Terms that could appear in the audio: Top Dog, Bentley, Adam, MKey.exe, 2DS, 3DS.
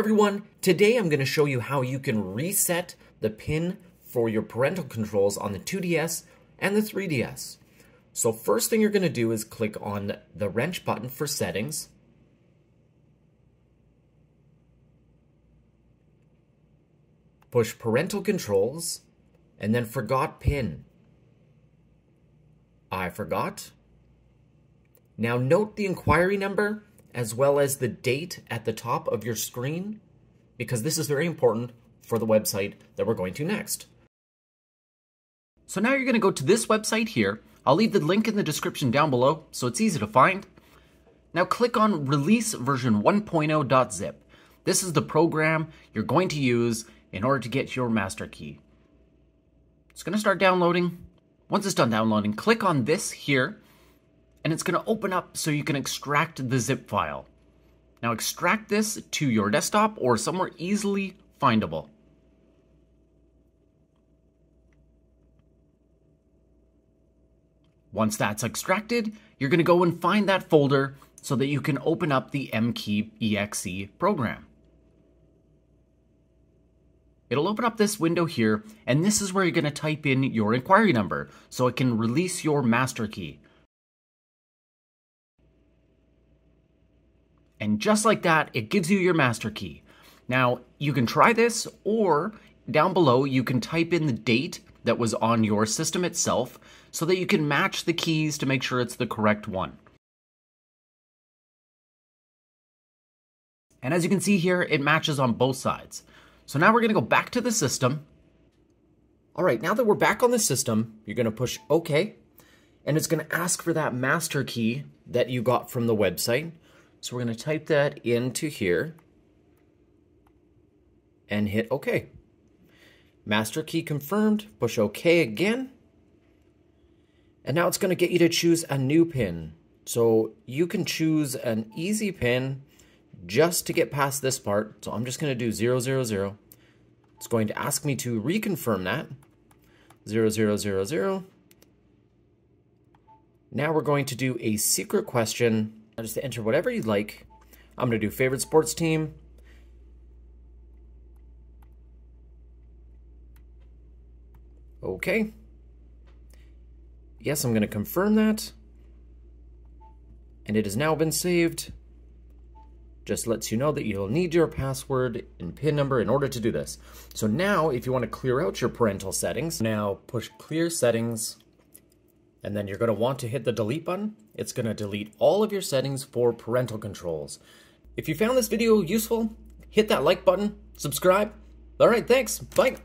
everyone, today I'm going to show you how you can reset the pin for your parental controls on the 2DS and the 3DS. So first thing you're going to do is click on the wrench button for settings. Push parental controls and then forgot pin. I forgot. Now note the inquiry number as well as the date at the top of your screen, because this is very important for the website that we're going to next. So now you're going to go to this website here. I'll leave the link in the description down below so it's easy to find. Now click on Release Version 1.0.zip. This is the program you're going to use in order to get your master key. It's going to start downloading. Once it's done downloading, click on this here, and it's going to open up so you can extract the zip file. Now extract this to your desktop or somewhere easily findable. Once that's extracted, you're going to go and find that folder so that you can open up the MKey.exe program. It'll open up this window here, and this is where you're going to type in your inquiry number so it can release your master key. And just like that, it gives you your master key. Now, you can try this, or down below, you can type in the date that was on your system itself so that you can match the keys to make sure it's the correct one. And as you can see here, it matches on both sides. So now we're going to go back to the system. All right, now that we're back on the system, you're going to push OK, and it's going to ask for that master key that you got from the website. So we're going to type that into here and hit OK. Master key confirmed, push OK again. And now it's going to get you to choose a new pin. So you can choose an easy pin just to get past this part. So I'm just going to do 000. It's going to ask me to reconfirm that. 0000. Now we're going to do a secret question. Just to enter whatever you'd like. I'm going to do favorite sports team. Okay. Yes, I'm going to confirm that. And it has now been saved. Just lets you know that you'll need your password and PIN number in order to do this. So now, if you want to clear out your parental settings, now push Clear Settings. And then you're going to want to hit the delete button. It's going to delete all of your settings for parental controls. If you found this video useful, hit that like button, subscribe. All right, thanks. Bye.